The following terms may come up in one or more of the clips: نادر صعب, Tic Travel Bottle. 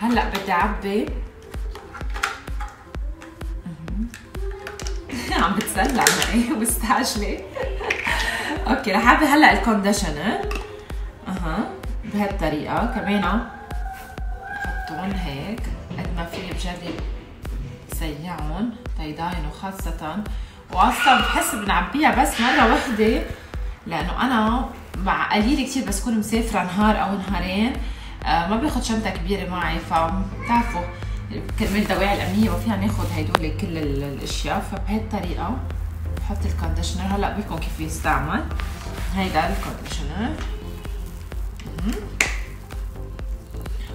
هلا بدي اعبي. عم بتسلع معي مستعجله. اوكي رح اعبي هلا الكونديشنر بهالطريقه، كمان احطهم هيك قد ما فيني، بجرب سيعهم بيضاينوا خاصة، واصلا بحس بنعبيها بس مرة وحدة، لأنه أنا مع قليل كتير بس كون مسافرة نهار أو نهارين، ما باخد شنطة كبيرة معي، فبتعرفوا كرمال الدواعي الأمنية ما فينا ناخد هدول كل الأشياء، فبهالطريقة بحط الكونديشنر، هلا بقول لكم كيف يستعمل. هيدا الكونديشنر،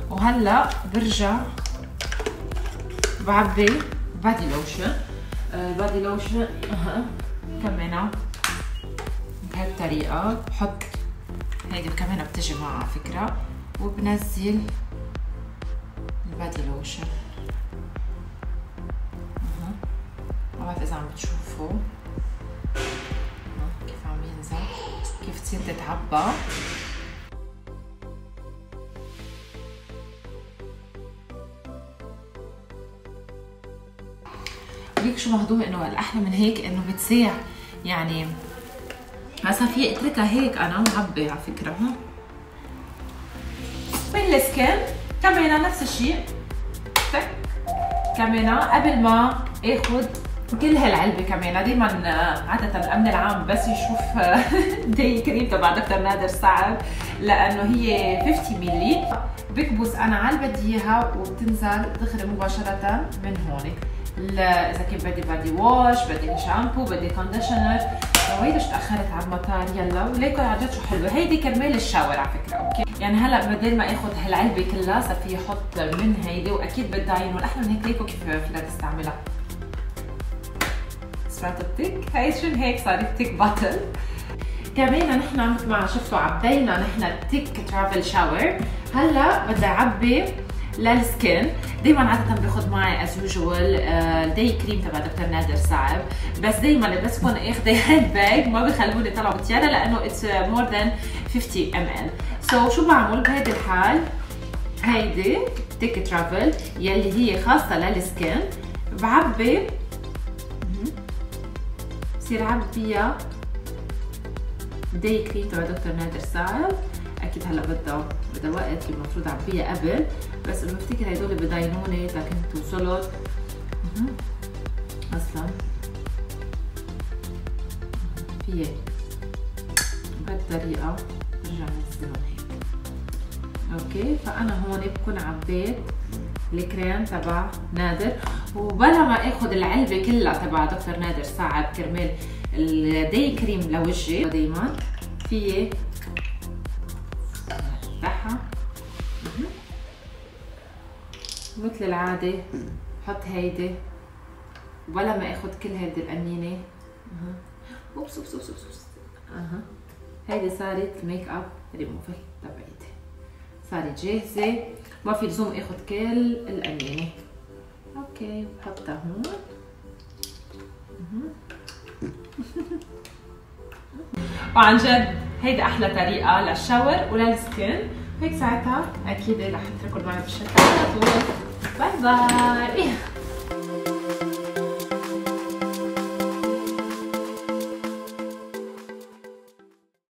وهلا برجع بعبي بادي لوشن. البادي لوشن كمان بهالطريقة، بحط هيدي كمان بتجي معها على فكرة، وبنزل البادي لوشن. ما بعرف إذا عم بتشوفوا كيف عم ينزل، كيف تصير تتعبى. ليك شو مهضومه، انه الاحلى من هيك انه بتساع، يعني مثلا في اتركها هيك انا معبي على فكره. بالسكن كمان نفس الشيء، كمان قبل ما اخذ كل هالعلبه، كمان دائما عاده الامن العام بس يشوف داي كريم تبع دكتور نادر سعد، لانه هي 50 مللي، بكبس انا على اللي بدي اياها وبتنزل دغري مباشره من هون. اذا كان بدي بادي واش، بدي شامبو، بدي كونديشنر. وهيدا شو تاخرت على المطار، يلا وليكن عن جد شو حلوه هيدي كرمال الشاور على فكره. اوكي يعني هلا بدل ما اخذ هالعلبه كلها صار فيي احط من هيدي، واكيد بتداين، والاحلى من هيك ليكو كيف فينا تستعملها. سمعتوا التيك؟ هي شو هيك صارت تيك باتل. كمان نحن مثل ما شفتوا عبينا نحن التيك ترافل شاور. هلا بدي اعبي للسكين، دايما عادة باخذ معي از يوجوال الداي كريم تبع دكتور نادر صعب، بس دايما بس كون اخذه هاند باج ما بخلوني طلع بالطياره، لانه اتس مور ذان 50 ml. سو شو بعمل بهيدي الحال؟ هيدي تيك ترافل يلي هي خاصه للسكين، بعبي بصير عبي فيها الداي كريم تبع دكتور نادر صعب. اكيد هلا بدها وقت، المفروض اعبيها قبل، بس انه بفتكر هدول بداينوني لكن توصلت اصلا فيي بهالطريقه، برجع بنزلهم هيك. اوكي فانا هون بكون عبيت الكريم تبع نادر، وبلا ما اخذ العلبه كلها تبع دكتور نادر صعب كرمال الداي كريم لوجهي، دايما فيي مثل العادة بحط هيدي ولا ما اخذ كل هيدي القنينة. اوبس اوبس اوبس اوبس. هيدي صارت ميك اب ريموفر تبعيتي، صارت جاهزة، ما في لزوم اخذ كل القنينة. اوكي بحطها هون. وعن جد هيدي احلى طريقة للشاور وللسكين، هيك ساعتها اكيد رح اترككم معي بالشقة على طول. باي باي.